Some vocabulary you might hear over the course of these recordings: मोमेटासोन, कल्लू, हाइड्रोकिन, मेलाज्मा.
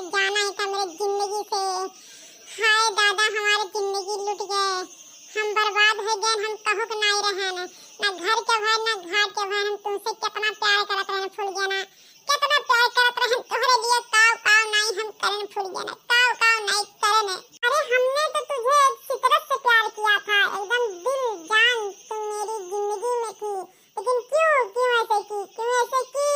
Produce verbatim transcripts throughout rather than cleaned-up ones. हमें जाना ही था मेरी जिंदगी से। हाय दादा हमारी जिंदगी लुट गए, हम बर्बाद हो गए, हम कहू के नहीं रहे ना, ना घर के भाई ना घाट के भाई। हम तुमसे कितना प्यार करत रहे फूल गया ना, कितना प्यार करत रहे तोहरे लिए। काव काव नहीं हम करन फूल गया ना, काव काव नहीं करन। अरे हमने तो तुझे फितरत से प्यार किया था, एकदम दिल जान तुम मेरी जिंदगी में थी, लेकिन क्यों क्यों ऐसे की क्यों ऐसे की।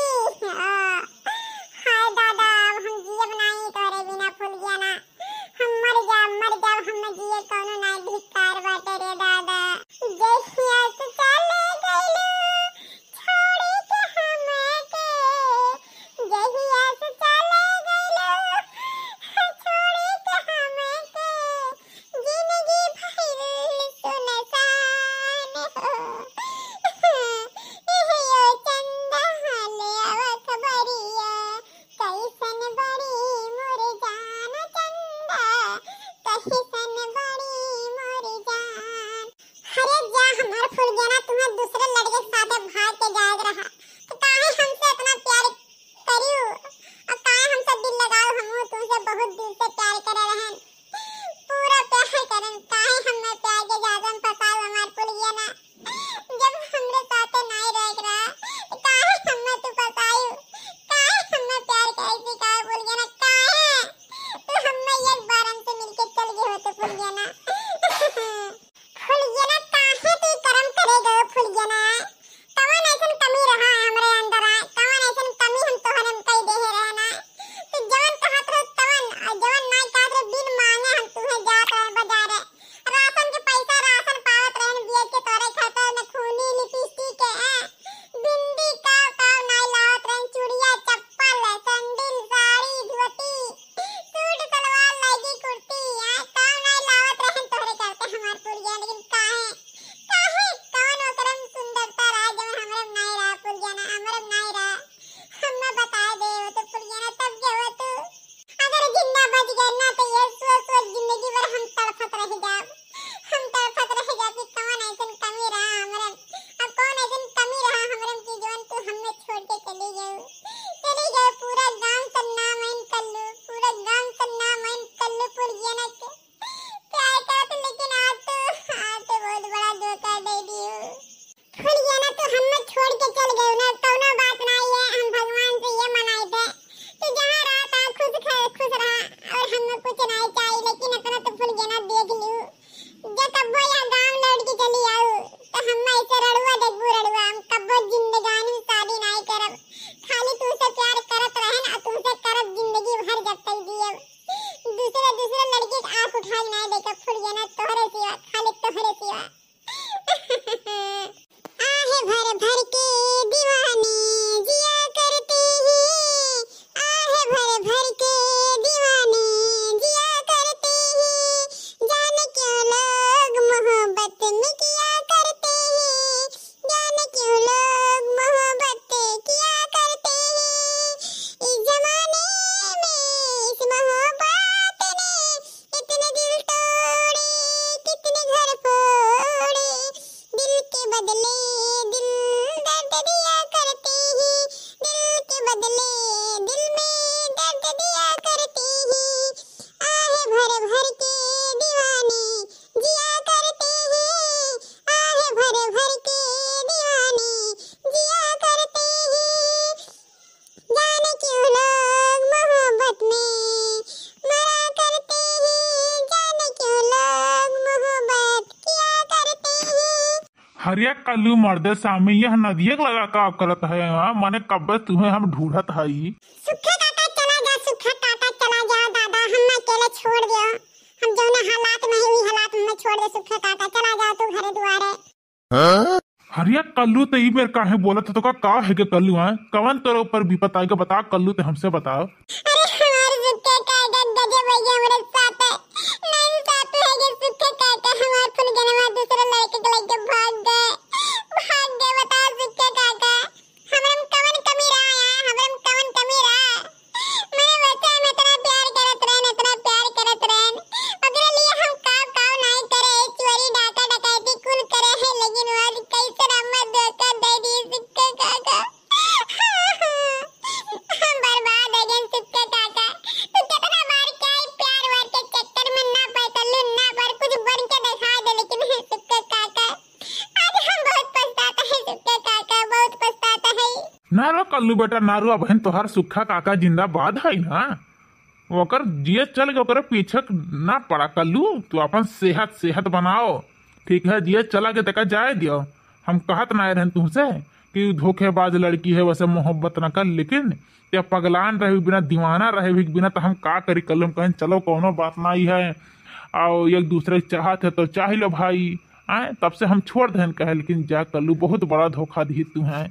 हरिया कल्लू मर्दे सामी यह नदिया लगा का आप करत है, माने कब तुम्हें हम ढूंढत है। सुखा काका चला जा, सुखा काका चला जा, दादा हम अकेले छोड़ दियो, हम जौने हालात में हुई हालात में छोड़ दे। सुखा काका चला जा तू घरे दुआरे। हां हरिया कल्लू तई मेर काहे बोलत तो का का है के कल्लू है कवन तोर ऊपर विपत आके बता कल्लू ते हमसे बताओ। अरे हमारे सुखा काका गजे भैया मेरे साथ है, नहीं साथ है के सुखा काका हमारे फूल गनवा दूसरे लड़के के लेके भाग गए। ना रो कल्लू बेटा ना रो बहन तोहार सुखा काका जिंदाबाद है ना, वकर जिये चल गए ओकर पीछे ना पड़ा। कल्लू तू अपन सेहत सेहत बनाओ, ठीक है, जिये चला के तक जाए दियो। हम कहत ना रहन तुमसे कि धोखेबाज लड़की है वैसे मोहब्बत ना कर, लेकिन ते पगलान रहे बिना दीवाना रहे भी बिना तो हम का करी। कल्लू कहें चलो कोनो बात ना ही है और एक दूसरे चाहत है तो चाह लो भाई आए, तब से हम छोड़ देन कहे, लेकिन जा कल्लू बहुत बड़ा धोखा दी तू है।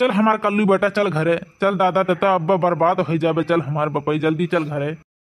चल हमार कल्लू बेटा चल घरे, चल दादा तता अब्बा बर्बाद हो जाबे, चल हमार बपई जल्दी चल घरे।